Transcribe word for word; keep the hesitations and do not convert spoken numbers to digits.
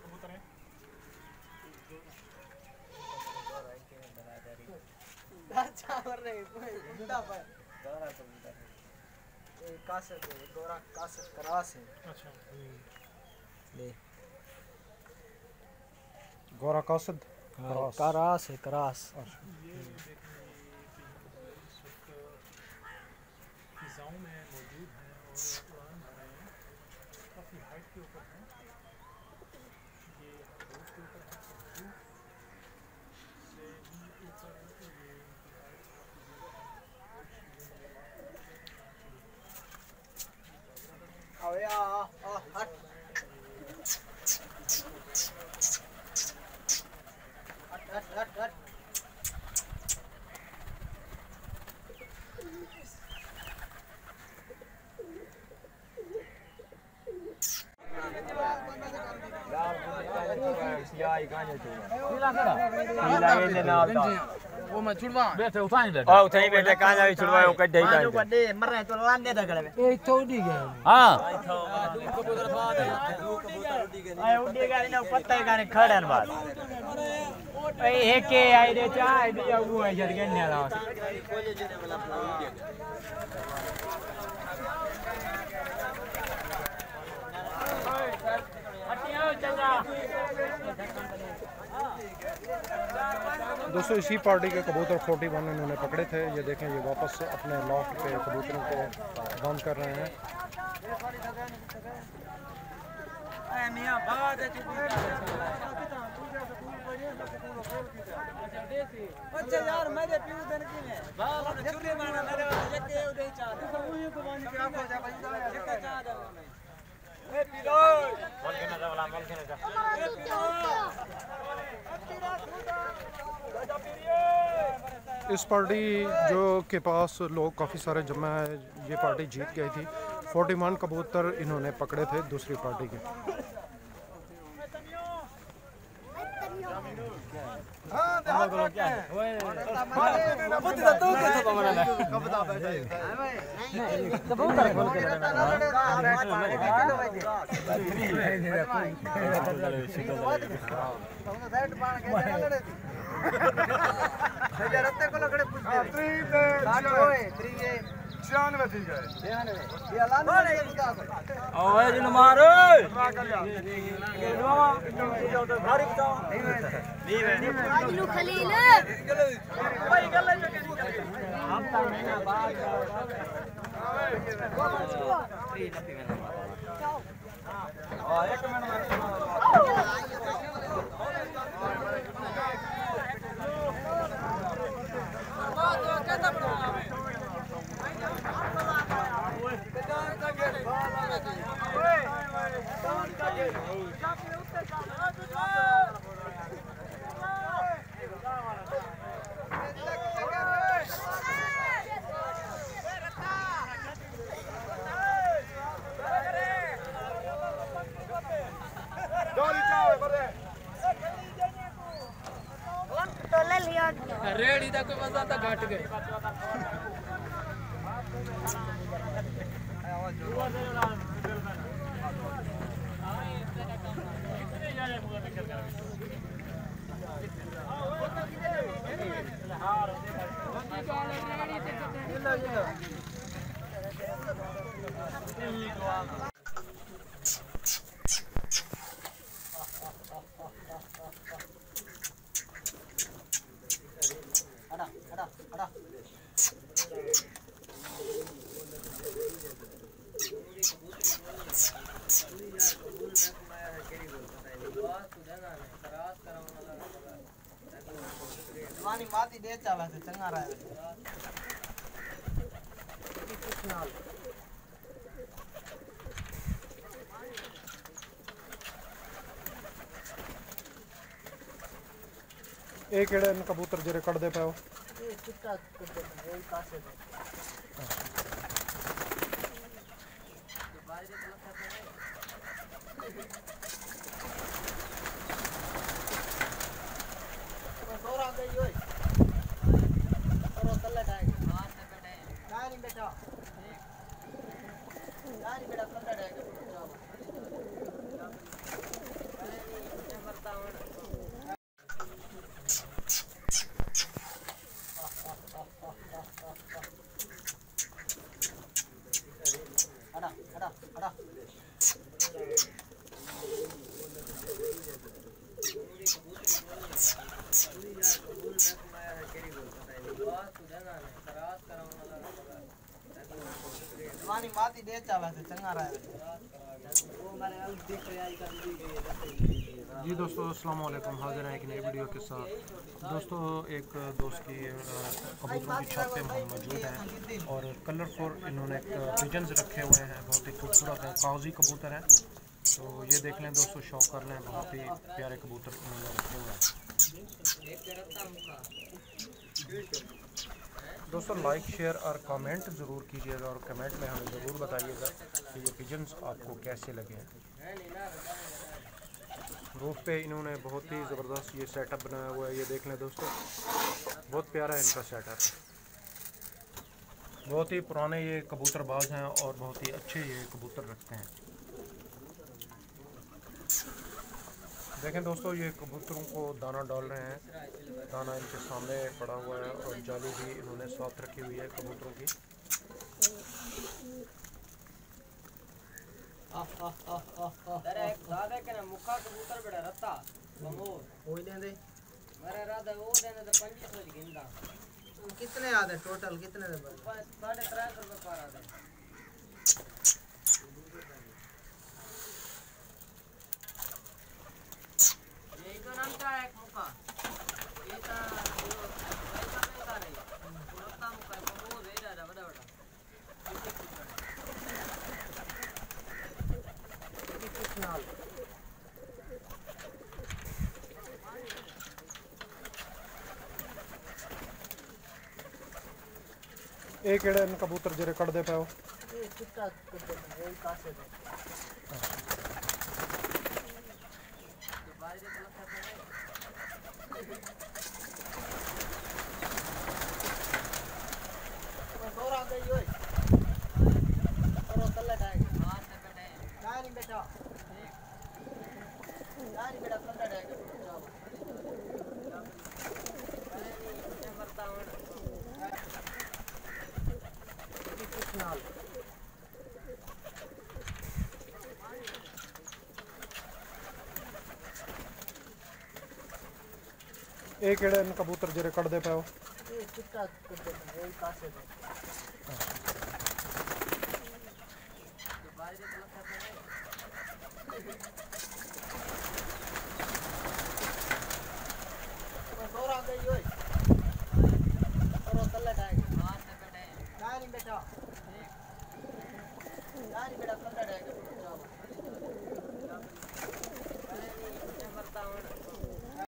कबूतर है। गोरा कासद करास है, करास फिजाओं में मौजूद है और कुरान में है। काफी हाइट के ऊपर है, ये रोड के ऊपर है, से भी ऊपर है। तो ये अबे आ आ हट हट हट हट वो मैं छुड़वा बैठे उठाई बैठे आ उठाई बैठे कहां जावे छुड़वाए ओ कड्डे ही जा कड्डे मर रहे तो लान दे दगड़े में ए तो उड़ी गए। हां दू कबूतर बाद दू कबूतर उड़ी गए आ उड़ी गए ने पत्ता गाने खड़न बाद ए एक आई रे चाय दिया वो है जड़ गन्ने वाला खोले देने वाला दोस्तों इसी पार्टी के कबूतर फोर्टी वन में उन्होंने पकड़े थे। ये देखें ये वापस अपने लॉफ्ट पे कबूतरों को बंद कर रहे हैं। ए पिरो बोल के ना वाला बोल के ना ए पिरो दादा पिरियो। इस पार्टी जो के पास लोग काफ़ी सारे जमा है, ये पार्टी जीत गई थी। इकतालीस कबूतर इन्होंने पकड़े थे दूसरी पार्टी के। रेडी था कोई मजा था घाट गए माती दे चावा से चंगा रहा है एक एड़े न कबूतर जरे कट दे पाओ ये कितना कट दे वही कासे दे ये बाहर से गलत है और आ गई ओए बेटा बेटा माती दे चावा से चंगा रहा है। जी दोस्तों अस्सलाम वालेकुम, हाजिर हैं एक नई वीडियो के साथ। दोस्तों एक दोस्त की कबूतरों की छत पे मौजूद है और कलरफुल इन्होंने पिजन्स रखे हुए हैं, बहुत ही खूबसूरत है, काउजी कबूतर है। तो ये देख लें दोस्तों, शौक कर लें, बहुत ही प्यारे कबूतर इन्होंने रखे हुए हैं। दोस्तों लाइक शेयर और कमेंट ज़रूर कीजिएगा और कमेंट में हमें ज़रूर बताइएगा कि ये पिजन्स आपको कैसे लगे हैं। रूफ पे इन्होंने बहुत ही ज़बरदस्त ये सेटअप बनाया हुआ है, ये देख लें दोस्तों, बहुत प्यारा है इनका सेटअप। बहुत ही पुराने ये कबूतरबाज हैं और बहुत ही अच्छे ये कबूतर रखते हैं। देखें दोस्तों ये कबूतरों को दाना डाल रहे हैं, दाना इनके सामने पड़ा हुआ है और जाली भी इन्होंने साथ रखी हुई है कबूतरों की। कितने आते टोटल कितने एक एड़े इन कबूतर जरे कट दे पाओ एक एड़े इन कबूतर जरे कट दे पाओ बेटा